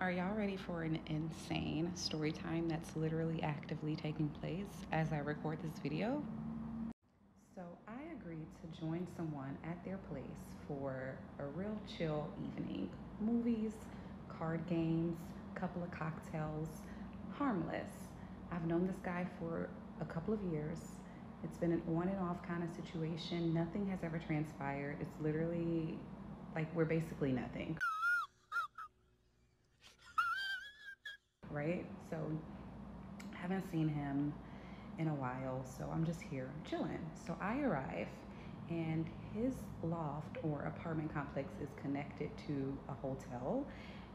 Are y'all ready for an insane story time that's literally actively taking place as I record this video? So I agreed to join someone at their place for a real chill evening. Movies, card games, a couple of cocktails, harmless. I've known this guy for a couple of years. It's been an on and off kind of situation. Nothing has ever transpired. It's literally like we're basically nothing. Right? So I haven't seen him in a while, so I'm just here chilling. So I arrive and his loft or apartment complex is connected to a hotel,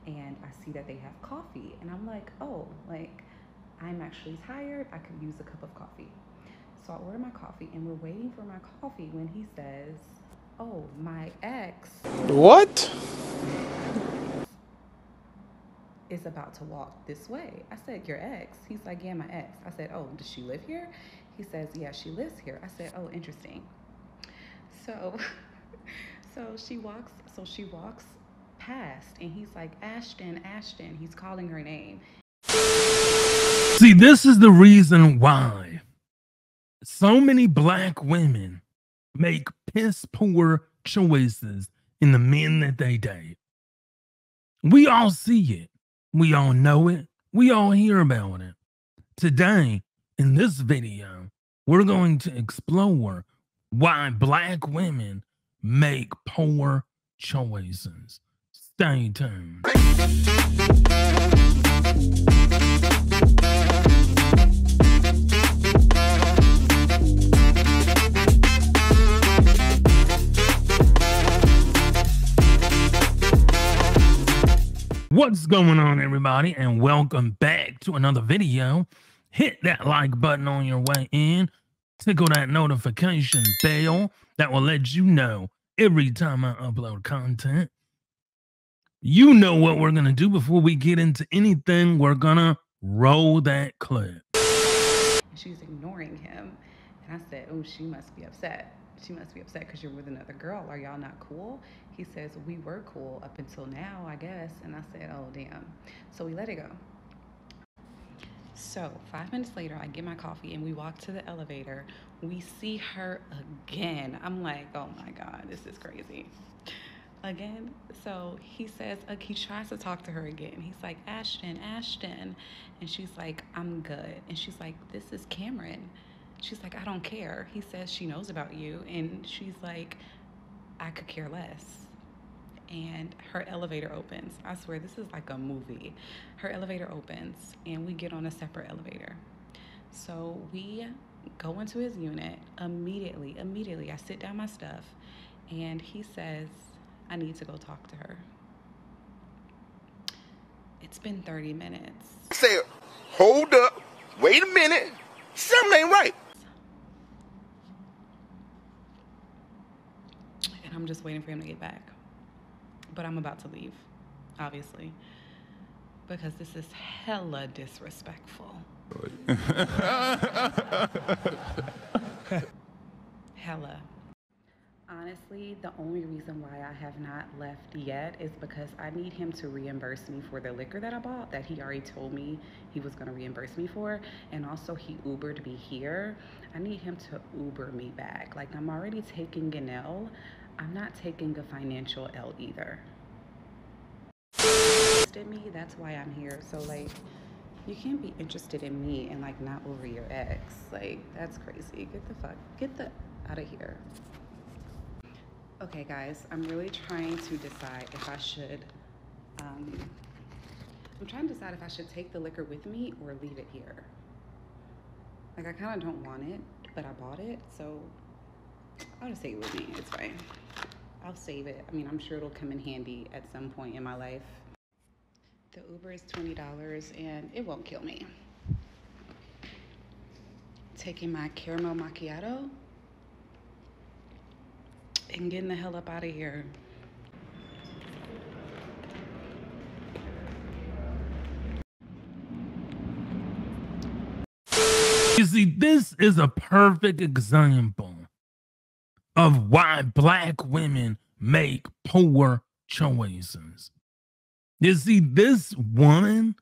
and I see that they have coffee, and I'm like, oh, like I'm actually tired, I could use a cup of coffee. So I order my coffee and we're waiting for my coffee when he says, oh, my ex. What? Is about to walk this way. I said, your ex? He's like, yeah, my ex. I said, oh, does she live here? He says, yeah, she lives here. I said, oh, interesting. So she walks past and he's like, Ashton, Ashton. He's calling her name. See, this is the reason why so many black women make piss poor choices in the men that they date. We all see it. We all know it. We all hear about it. Today, in this video, we're going to explore why black women make poor choices. Stay tuned. What's going on, everybody, and welcome back to another video. Hit that like button on your way in. Tickle that notification bell. That will let you know every time I upload content. You know what we're going to do before we get into anything. We're going to roll that clip. She's ignoring him. And I said, oh, she must be upset. She must be upset because you're with another girl. Are y'all not cool? He says, we were cool up until now, I guess. And I said, oh, damn. So we let it go. So 5 minutes later, I get my coffee and we walk to the elevator. We see her again. I'm like, oh my God, this is crazy. Again. So he says, he tries to talk to her again. He's like, Ashton, Ashton. And she's like, I'm good. And she's like, this is Cameron. She's like, I don't care. He says she knows about you. And she's like, I could care less. And her elevator opens. I swear, this is like a movie. Her elevator opens and we get on a separate elevator. So we go into his unit immediately. I sit down my stuff and he says, I need to go talk to her. It's been 30 minutes. I said, hold up, wait a minute, something ain't right. I'm just waiting for him to get back, but I'm about to leave, obviously, because this is hella disrespectful. Hella. Honestly, the only reason why I have not left yet is because I need him to reimburse me for the liquor that I bought that he already told me he was going to reimburse me for, and also he Ubered me here. I need him to Uber me back. Like, I'm already taking Gennell. I'm not taking a financial L either. Me, that's why I'm here. So, like, you can't be interested in me and, like, not over your ex. Like, that's crazy. Get the out of here. Okay, guys, I'm really trying to decide if I should, take the liquor with me or leave it here. Like, I kind of don't want it, but I bought it, so I'll just take it with me. It's fine. I'll save it. I mean, I'm sure it'll come in handy at some point in my life. The Uber is $20, and it won't kill me. Taking my caramel macchiato and getting the hell up out of here. You see, this is a perfect example of why black women make poor choices. You see, this woman,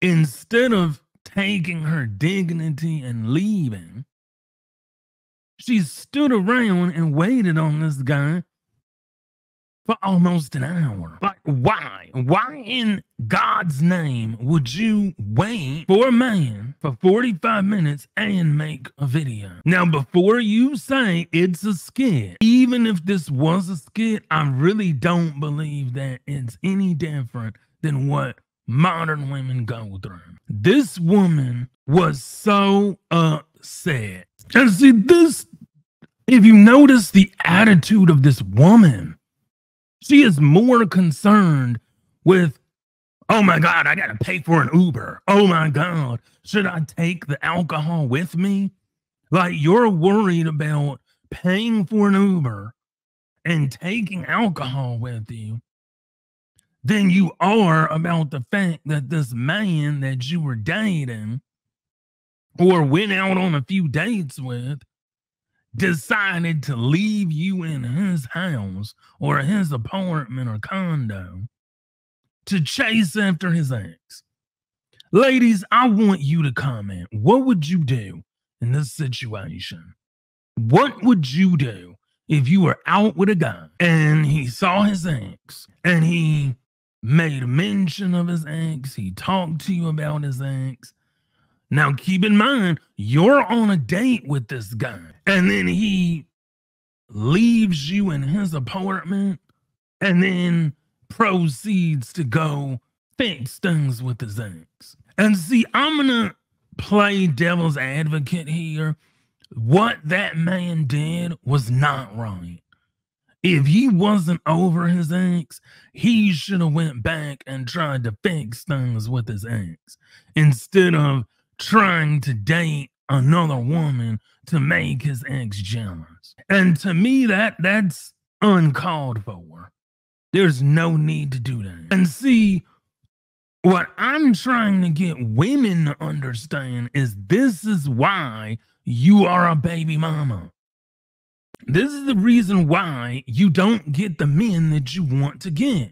instead of taking her dignity and leaving, she stood around and waited on this guy for almost an hour. Like, why? Why in God's name would you wait for a man for 45 minutes and make a video? Now, before you say it's a skit, even if this was a skit, I really don't believe that it's any different than what modern women go through. This woman was so upset. And see, this, if you notice the attitude of this woman, she is more concerned with, oh my God, I got to pay for an Uber. Oh my God, should I take the alcohol with me? Like, you're worried about paying for an Uber and taking alcohol with you than you are about the fact that this man that you were dating or went out on a few dates with decided to leave you in his house or his apartment or condo to chase after his ex. Ladies, I want you to comment. What would you do in this situation? What would you do if you were out with a guy and he saw his ex and he made mention of his ex, he talked to you about his ex? Now, keep in mind, you're on a date with this guy, and then he leaves you in his apartment and then proceeds to go fix things with his ex. And see, I'm going to play devil's advocate here. What that man did was not right. If he wasn't over his ex, he should have went back and tried to fix things with his ex instead of trying to date another woman to make his ex jealous. And to me, that's uncalled for. There's no need to do that. And see, what I'm trying to get women to understand is this is why you are a baby mama. This is the reason why you don't get the men that you want to get,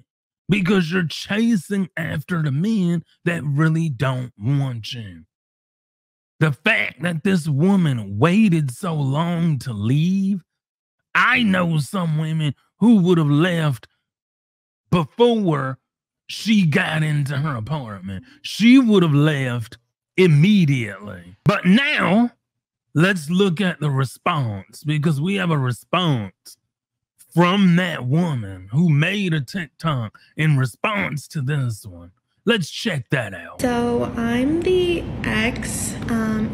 because you're chasing after the men that really don't want you. The fact that this woman waited so long to leave, I know some women who would have left before she got into her apartment. She would have left immediately. But now, let's look at the response, because we have a response from that woman who made a TikTok in response to this one. Let's check that out. So I'm the ex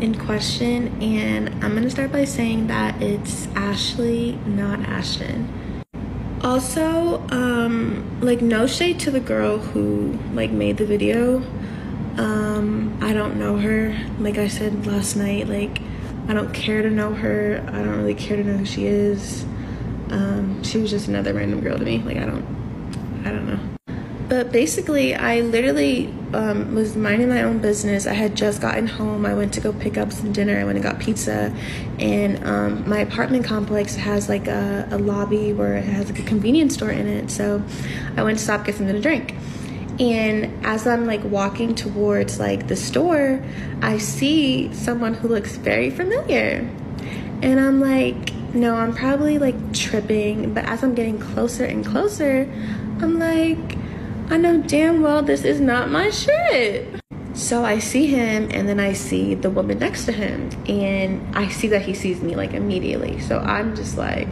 in question, and I'm going to start by saying that it's Ashley, not Ashton. Also, like, no shade to the girl who, like, made the video. I don't know her. Like I said last night, like, I don't care to know her. I don't really care to know who she is. She was just another random girl to me. Like, I don't know. But basically, I literally was minding my own business. I had just gotten home. I went to go pick up some dinner. I went and got pizza. And my apartment complex has like a lobby where it has like a convenience store in it. So I went to stop, get something to drink. And as I'm like walking towards like the store, I see someone who looks very familiar. And I'm like, no, I'm probably like tripping. But as I'm getting closer and closer, I'm like, I know damn well this is not my shit. So I see him, and then I see the woman next to him, and I see that he sees me like immediately. So I'm just like,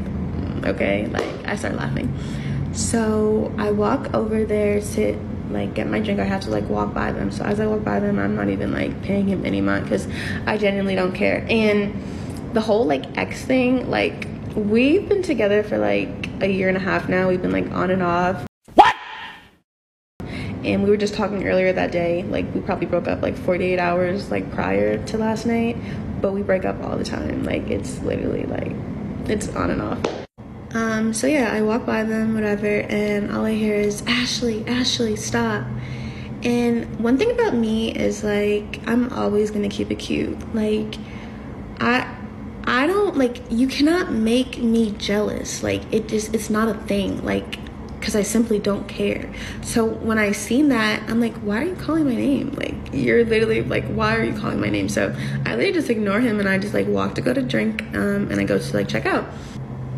okay, like I start laughing. So I walk over there to like get my drink. I have to like walk by them. So as I walk by them, I'm not even like paying him any mind, because I genuinely don't care. And the whole like ex thing, like we've been together for like a year and a half now. We've been like on and off. And we were just talking earlier that day, like we probably broke up like 48 hours like prior to last night, but we break up all the time. Like it's literally like, it's on and off. So yeah, I walk by them, whatever, and all I hear is, Ashley, Ashley, stop. And one thing about me is like, I'm always gonna keep it cute. Like I don't, like, you cannot make me jealous. Like it's not a thing. Like because I simply don't care. So when I seen that, I'm like, why are you calling my name? Like, you're literally like, why are you calling my name? So I literally just ignore him, and I just like walk to go to drink, and I go to like check out.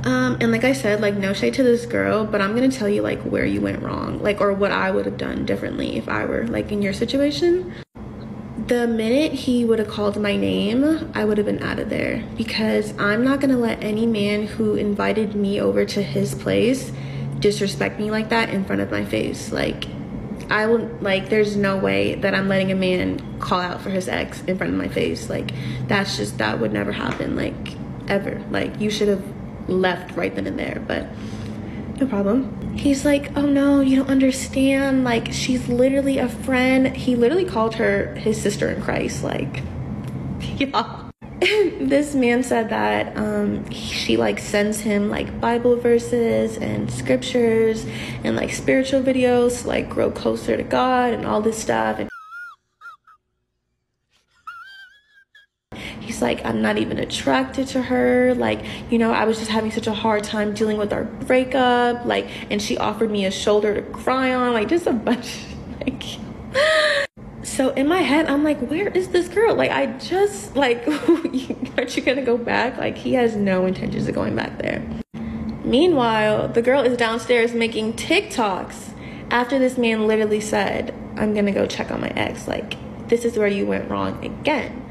And like I said, like, no shade to this girl, but I'm gonna tell you like where you went wrong, like, or what I would have done differently if I were like in your situation. The minute he would have called my name, I would have been out of there, because I'm not gonna let any man who invited me over to his place disrespect me like that in front of my face. Like, I would, like, there's no way that I'm letting a man call out for his ex in front of my face. Like, that's just, that would never happen, like, ever. Like, you should have left right then and there, but no problem. He's like, oh no, you don't understand, like, she's literally a friend. He literally called her his sister in Christ, like, yeah. This man said that she like sends him like Bible verses and scriptures and like spiritual videos to like grow closer to God and all this stuff, and he's like, I'm not even attracted to her, like, you know, I was just having such a hard time dealing with our breakup, like, and she offered me a shoulder to cry on, like, just a bunch of, like. So in my head, I'm like, where is this girl? Like, I just, like, aren't you gonna go back? Like, he has no intentions of going back there. Meanwhile, the girl is downstairs making TikToks after this man literally said, I'm gonna go check on my ex. Like, this is where you went wrong again.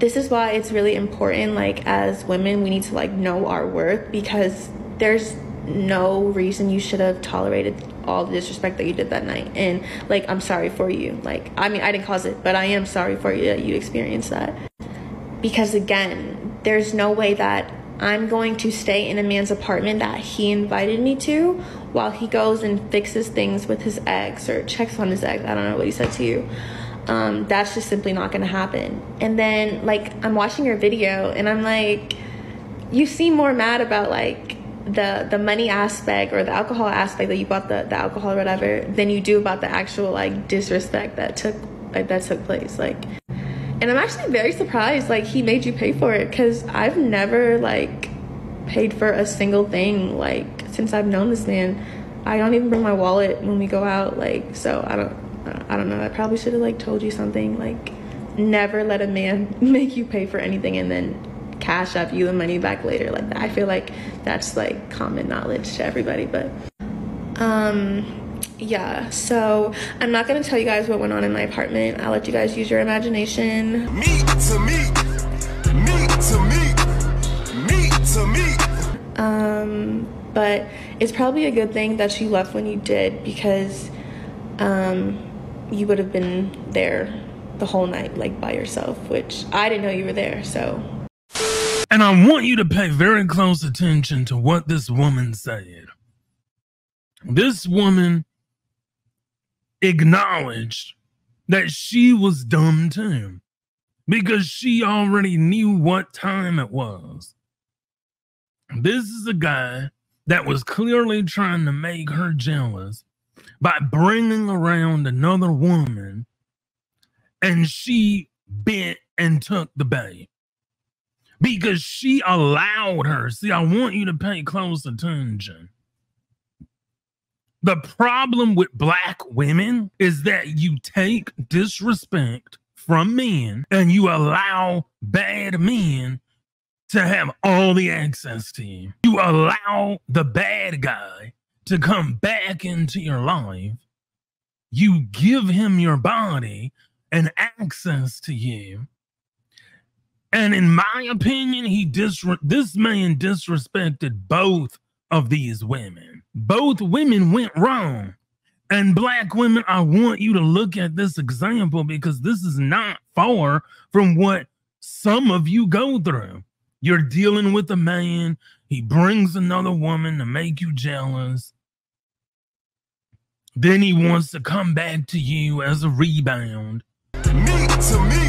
This is why it's really important, like, as women, we need to, like, know our worth, because there's no reason you should have tolerated all the disrespect that you did that night. And, like, I'm sorry for you. Like, I mean, I didn't cause it, but I am sorry for you that you experienced that. Because, again, there's no way that I'm going to stay in a man's apartment that he invited me to while he goes and fixes things with his ex or checks on his ex. I don't know what he said to you. That's just simply not gonna happen. And then, like, I'm watching your video and I'm like, you seem more mad about like the money aspect or the alcohol aspect that you bought the alcohol or whatever than you do about the actual like disrespect that took place. Like, and I'm actually very surprised like he made you pay for it, because I've never like paid for a single thing like since I've known this man. I don't even bring my wallet when we go out, like, so I don't know. I probably should have like told you something. Like, never let a man make you pay for anything and then cash up you the money back later like that. I feel like that's like common knowledge to everybody, but yeah. So I'm not gonna tell you guys what went on in my apartment. I'll let you guys use your imagination. Me to me. But it's probably a good thing that you left when you did, because you would have been there the whole night, like, by yourself, which I didn't know you were there, so. And I want you to pay very close attention to what this woman said. This woman acknowledged that she was dumb too, because she already knew what time it was. This is a guy that was clearly trying to make her jealous by bringing around another woman, and she bit and took the bait because she allowed her. See, I want you to pay close attention. The problem with black women is that you take disrespect from men and you allow bad men to have all the access to you. You allow the bad guy to come back into your life. You give him your body and access to you. And in my opinion, this man disrespected both of these women. Both women went wrong. And black women, I want you to look at this example, because this is not far from what some of you go through. You're dealing with a man, he brings another woman to make you jealous. Then he wants to come back to you as a rebound. Me to me.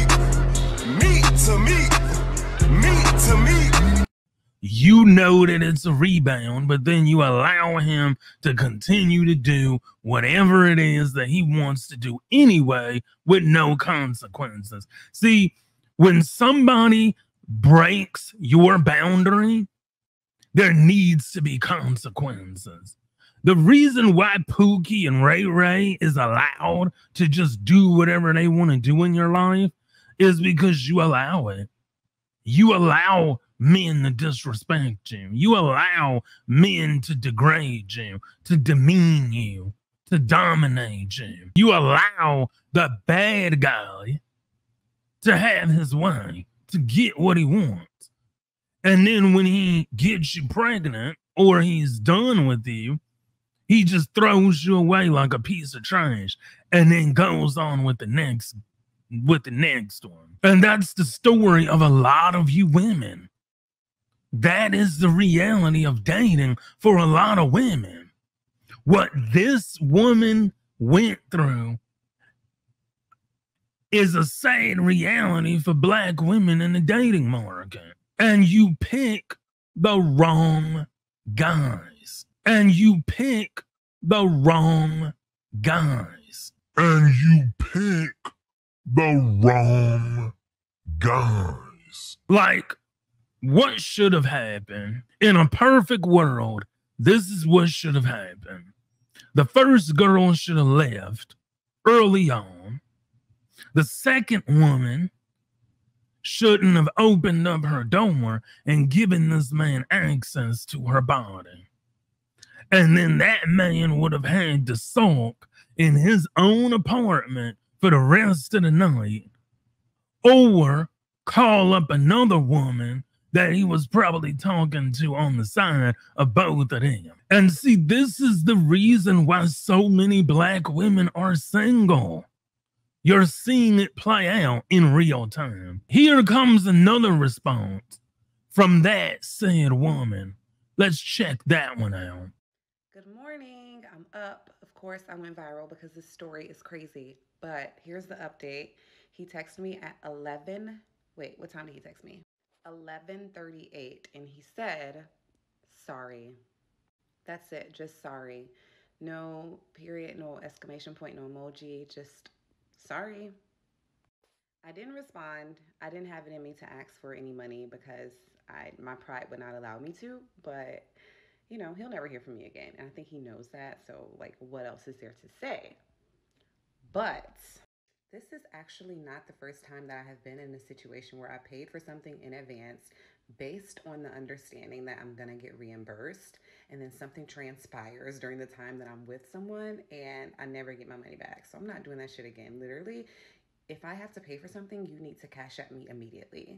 You know that it's a rebound, but then you allow him to continue to do whatever it is that he wants to do anyway with no consequences. See, when somebody breaks your boundary, there needs to be consequences. The reason why Pookie and Ray Ray is allowed to just do whatever they want to do in your life is because you allow it. You allow men to disrespect you. You allow men to degrade you, to demean you, to dominate you. You allow the bad guy to have his way, to get what he wants. And then when he gets you pregnant or he's done with you, he just throws you away like a piece of trash and then goes on with the next one. And that's the story of a lot of you women. That is the reality of dating for a lot of women. What this woman went through is a sad reality for black women in the dating market. And you pick the wrong guys. And you pick the wrong guys. And you pick the wrong guys. Like, what should have happened? In a perfect world, this is what should have happened. The first girl should have left early on. The second woman shouldn't have opened up her door and given this man access to her body. And then that man would have had to sulk in his own apartment for the rest of the night, or call up another woman that he was probably talking to on the side of both of them. And see, this is the reason why so many black women are single. You're seeing it play out in real time. Here comes another response from that said woman. Let's check that one out. Good morning. I'm up. Of course, I went viral because this story is crazy. But here's the update. He texted me at 11. Wait, what time did he text me? 11:38. And he said, sorry. That's it. Just sorry. No period, no exclamation point, no emoji. Just sorry. I didn't respond. I didn't have it in me to ask for any money because my pride would not allow me to. But, you know, he'll never hear from me again. And I think he knows that. So, like, what else is there to say? But this is actually not the first time that I have been in a situation where I paid for something in advance based on the understanding that I'm going to get reimbursed, and then something transpires during the time that I'm with someone and I never get my money back. So I'm not doing that shit again. Literally, if I have to pay for something, you need to cash at me immediately.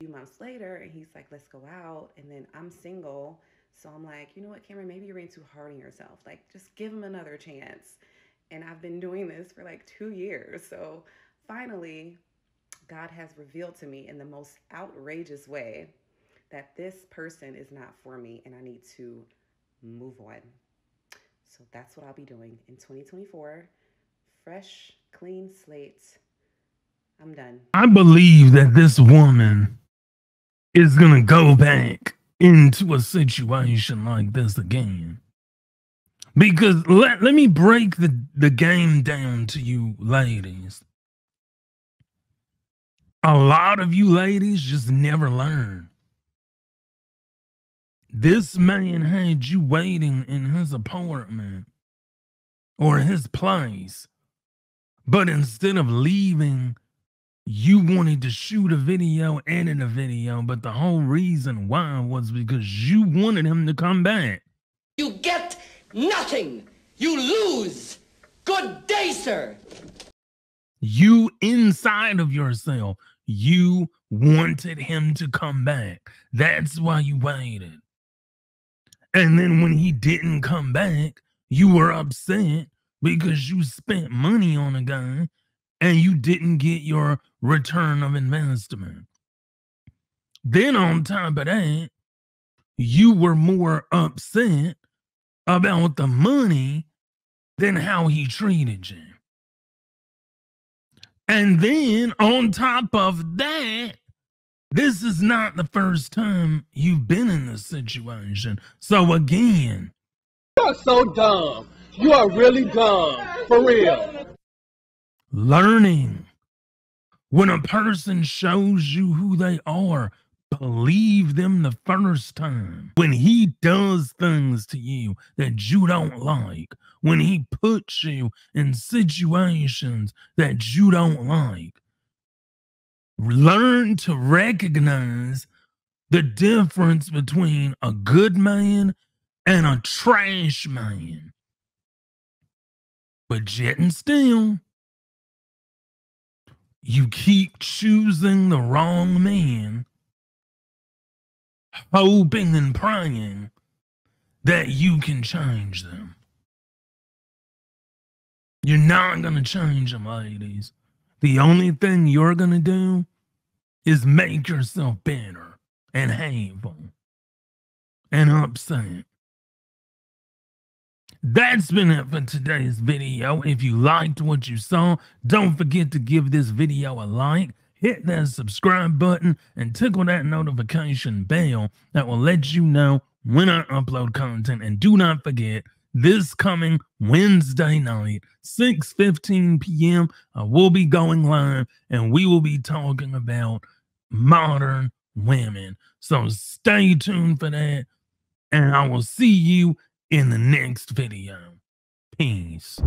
A few months later, and he's like, let's go out. And then I'm single. So I'm like, you know what, Cameron, maybe you're being too hard on yourself. Like, just give him another chance. And I've been doing this for like 2 years. So finally, God has revealed to me in the most outrageous way that this person is not for me and I need to move on. So that's what I'll be doing in 2024. Fresh, clean slate. I'm done. I believe that this woman is going to go back into a situation like this again. Because let me break the game down to you ladies. A lot of you ladies just never learn. This man had you waiting in his apartment or his place. But instead of leaving, you wanted to shoot a video, edit a video. But the whole reason why was because you wanted him to come back. You get nothing. You lose. Good day, sir. You inside of yourself, you wanted him to come back. That's why you waited. And then when he didn't come back, you were upset because you spent money on a guy and you didn't get your return of investment. Then on top of that, you were more upset about the money than how he treated you. And then on top of that, this is not the first time you've been in this situation. So again, you're so dumb. You are really dumb, for real. Learning. When a person shows you who they are, believe them the first time, when he does things to you that you don't like, when he puts you in situations that you don't like, learn to recognize the difference between a good man and a trash man. But yet and still, you keep choosing the wrong man, hoping and praying that you can change them. You're not going to change them, ladies. The only thing you're going to do is make yourself bitter and hateful and upset. That's been it for today's video. If you liked what you saw, don't forget to give this video a like. Hit that subscribe button and tickle that notification bell that will let you know when I upload content. And do not forget, this coming Wednesday night, 6:15 p.m., I will be going live and we will be talking about modern women. So stay tuned for that, and I will see you in the next video. Peace.